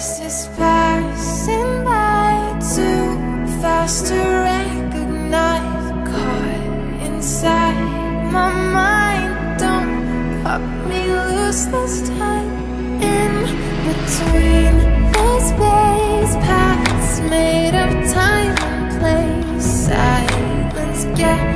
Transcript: Space is passing by too fast to recognize. Caught inside my mind, don't cut me loose this time. In between the space, paths made of time and place, silence gets